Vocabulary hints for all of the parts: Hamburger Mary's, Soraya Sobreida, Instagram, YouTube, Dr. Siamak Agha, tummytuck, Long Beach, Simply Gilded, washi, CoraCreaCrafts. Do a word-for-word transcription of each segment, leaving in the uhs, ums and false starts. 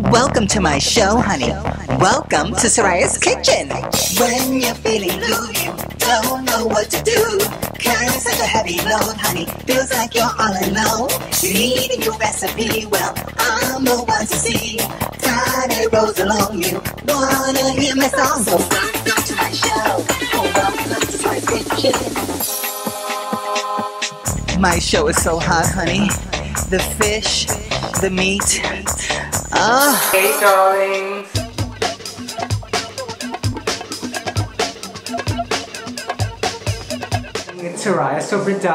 Welcome to my show, honey. Welcome to Soraya's Kitchen. When you're feeling blue, you don't know what to do. Carrying such a heavy load, honey, feels like you're all alone. You need a new recipe, well, I'm the one to see. Friday rolls along, you wanna hear my song. So welcome to my show. Welcome to my kitchen. My show is so hot, honey. The fish, the meat. Oh. Hey, darlings. It's Soraya Sobreida.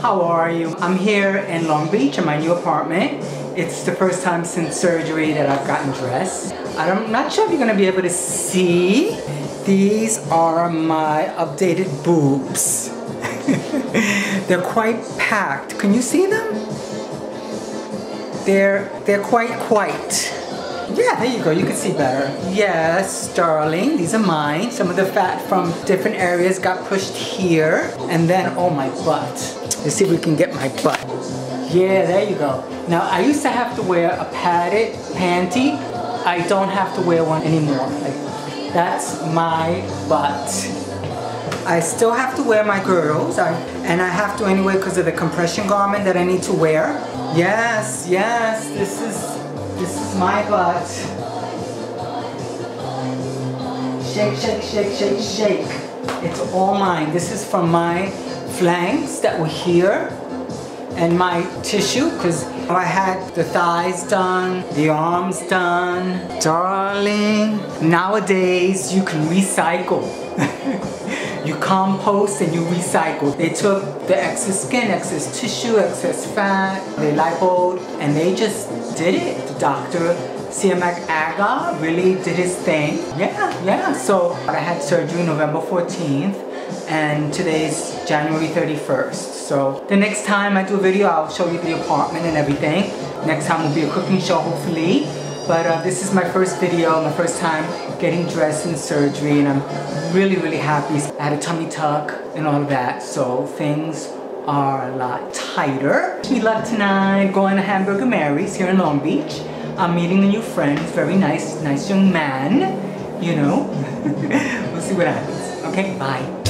How are you? I'm here in Long Beach in my new apartment. It's the first time since surgery that I've gotten dressed. I'm not sure if you're gonna be able to see. These are my updated boobs. They're quite packed. Can you see them? They're, they're quite, quite. Yeah, there you go, you can see better. Yes, darling, these are mine. Some of the fat from different areas got pushed here. And then, oh, my butt. Let's see if we can get my butt. Yeah, there you go. Now, I used to have to wear a padded panty. I don't have to wear one anymore. Like, that's my butt. I still have to wear my girdles, I, and I have to anyway because of the compression garment that I need to wear. Yes, yes, this is, this is my butt. Shake, shake, shake, shake, shake. It's all mine. This is from my flanks that were here and my tissue because I had the thighs done, the arms done. Darling, nowadays you can recycle. You compost and you recycle. They took the excess skin, excess tissue, excess fat, they lipoed, and they just did it. Doctor Siamak Agha really did his thing. Yeah, yeah. So I had surgery November fourteenth, and today's January thirty-first. So the next time I do a video, I'll show you the apartment and everything. Next time will be a cooking show, hopefully. But uh, this is my first video, my first time getting dressed in surgery, and I'm really, really happy. I had a tummy tuck and all of that, so things are a lot tighter. We left tonight, going to Hamburger Mary's here in Long Beach. I'm meeting a new friend, very nice, nice young man, you know. We'll see what happens. Okay, bye.